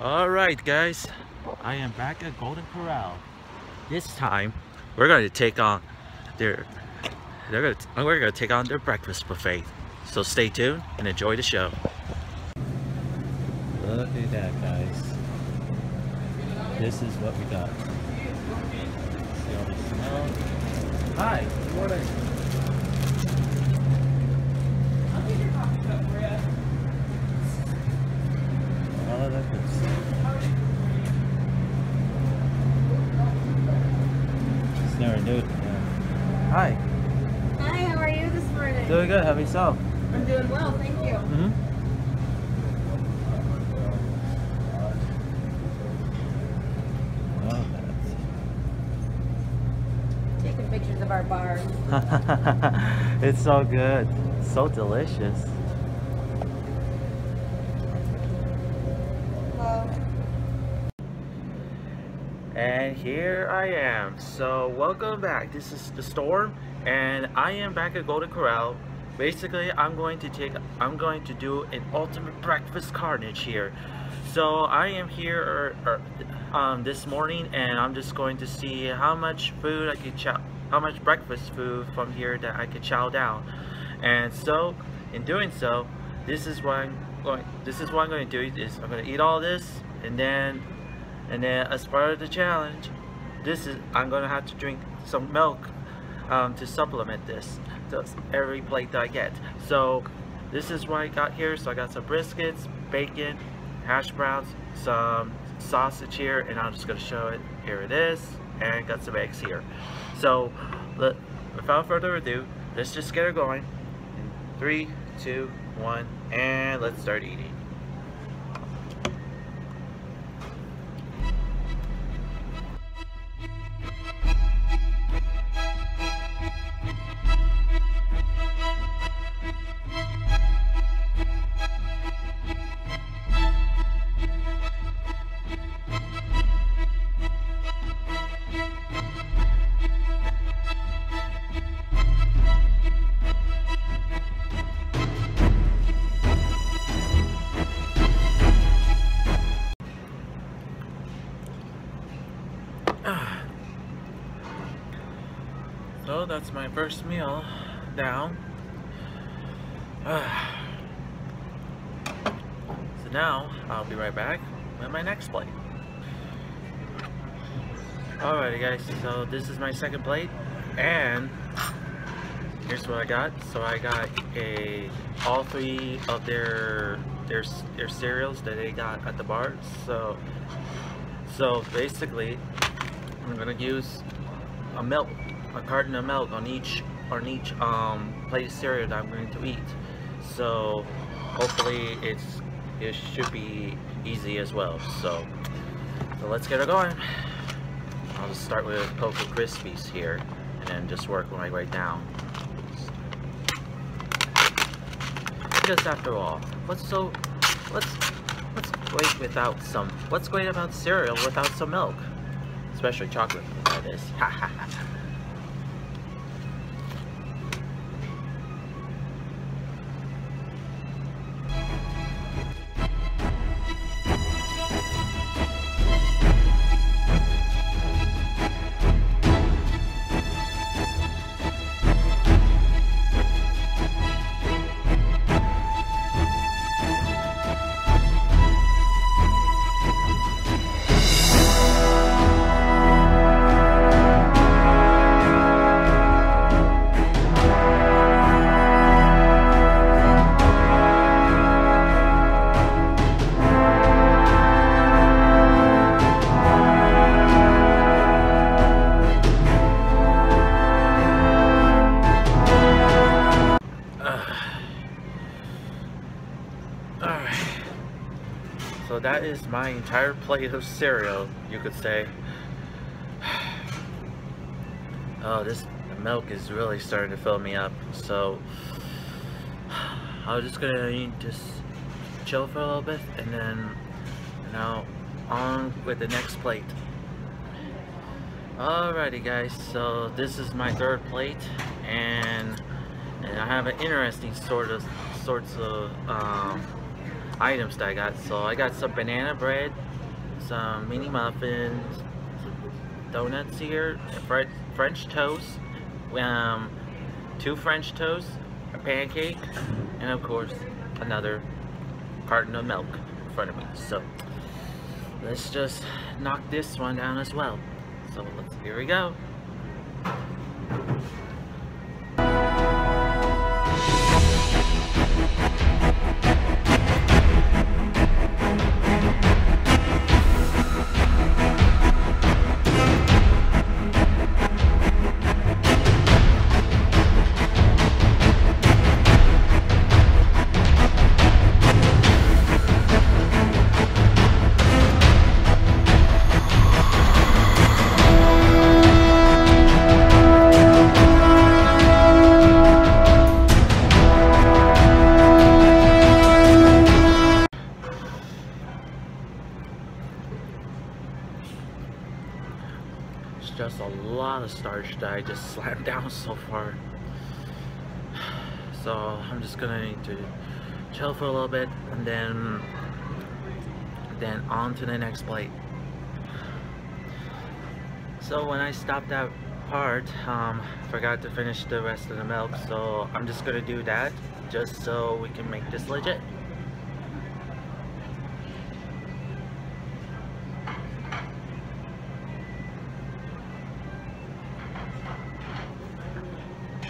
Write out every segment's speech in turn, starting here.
Alright guys, I am back at Golden Corral. This time we're going to take on their breakfast buffet. So stay tuned and enjoy the show. Look at that guys. This is what we got. See all the snow. Hi, good morning. I'll get your coffee cup for you. Oh, that looks good. Just never knew it. Yeah. Hi. Hi, how are you this morning? Doing good. How about yourself? I'm doing well, thank you. Mm-hmm. Oh, that's... Taking pictures of our bar. It's so good. It's so delicious. And here I am. So welcome back. This is The Storm and I am back at Golden Corral. Basically I'm going to do an ultimate breakfast carnage here. So I am here this morning and I'm just going to see how much food I could chow, how much breakfast food from here that I could chow down. And so in doing so, this is what I'm going to do is I'm going to eat all this and then as part of the challenge, I'm gonna have to drink some milk to supplement this. That's every plate that I get. So this is what I got here. So I got some briskets, bacon, hash browns, some sausage here, and I'm just gonna show it. Here it is, and got some eggs here. So without further ado, let's just get her going. 3, 2, 1, and let's start eating. So that's my first meal down. So now I'll be right back with my next plate. Alrighty guys, so this is my second plate and here's what I got. So I got all three of their cereals that they got at the bar. So basically I'm gonna use a carton of milk on each plate of cereal that I'm going to eat. So hopefully it should be easy as well. So let's get it going. I'll just start with Coco Krispies here and then just work my way down. Because after all, what's great about cereal without some milk? Especially chocolate, that is. So that is my entire plate of cereal, you could say. Oh, this milk is really starting to fill me up. So I'm just gonna just chill for a little bit, and then now on with the next plate. Alrighty, guys. So this is my third plate, and I have an interesting sorts of items that I got. So I got some banana bread, some mini muffins, donuts here, French toast, two French toasts, a pancake, and of course another carton of milk in front of me. So let's just knock this one down as well. So here we go. Just a lot of starch that I just slammed down so far, so I'm just gonna need to chill for a little bit and then on to the next plate. So when I stopped that part, forgot to finish the rest of the milk, so I'm just gonna do that just so we can make this legit.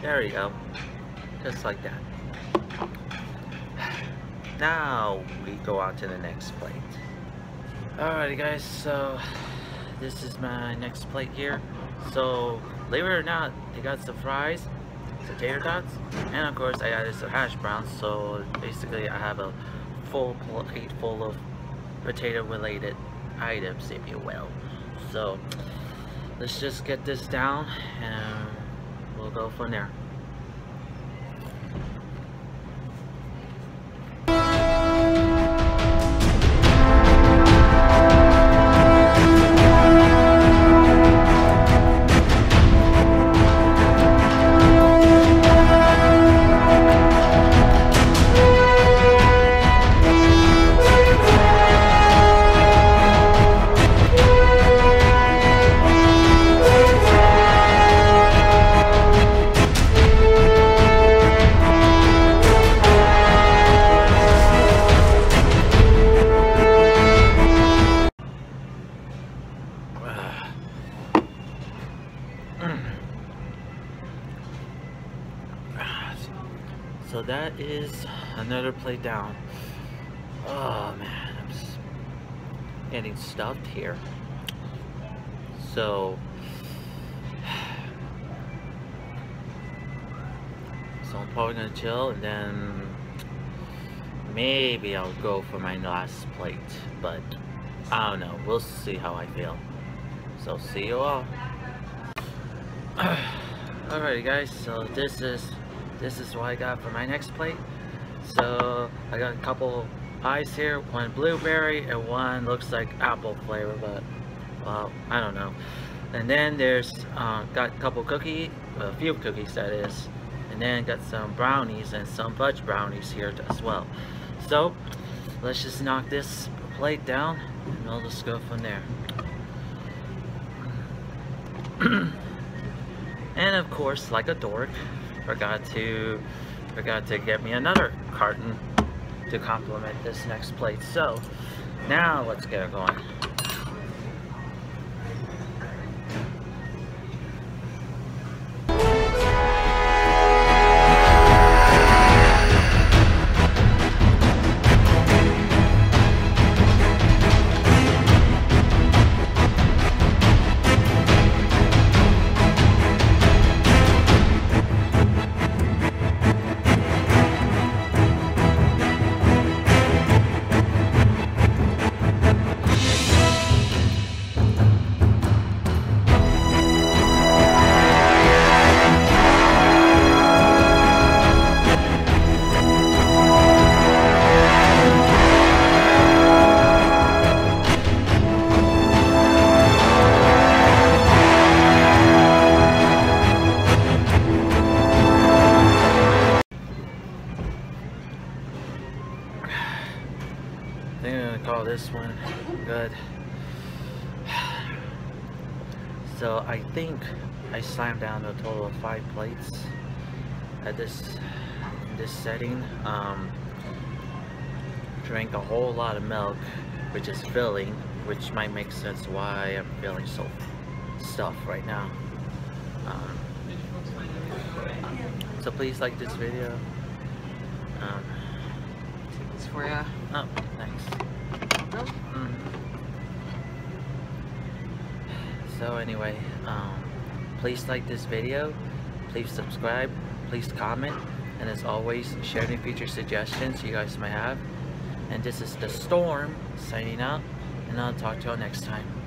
There you go, just like that. Now we go on to the next plate. Alrighty guys, so this is my next plate here. So believe it or not, they got some fries, some tater tots, and of course I added some hash browns. So basically I have a full plate full of potato related items, if you will. So let's just get this down and we'll go from there. So that is another plate down. Oh man, I'm getting stuffed here. So I'm probably gonna chill and then maybe I'll go for my last plate, but I don't know, we'll see how I feel. So see you all. Alrighty guys, so this is what I got for my next plate. So I got a couple pies here, one blueberry and one looks like apple flavor, but well, I don't know. And then there's got a couple cookies, a few cookies that is, and then got some brownies and some fudge brownies here as well. So let's just knock this plate down and we'll just go from there. And of course, like a dork, forgot to get me another carton to complement this next plate. So now let's get it going. good. So I think I slammed down a total of 5 plates at this setting. Drank a whole lot of milk, which is filling, which might make sense why I'm feeling so stuffed right now. So please like this video. Take this for ya. Oh, thanks. So anyway, please like this video, please subscribe, please comment, and as always, share any future suggestions you guys may have. And this is The Storm signing out, and I'll talk to y'all next time.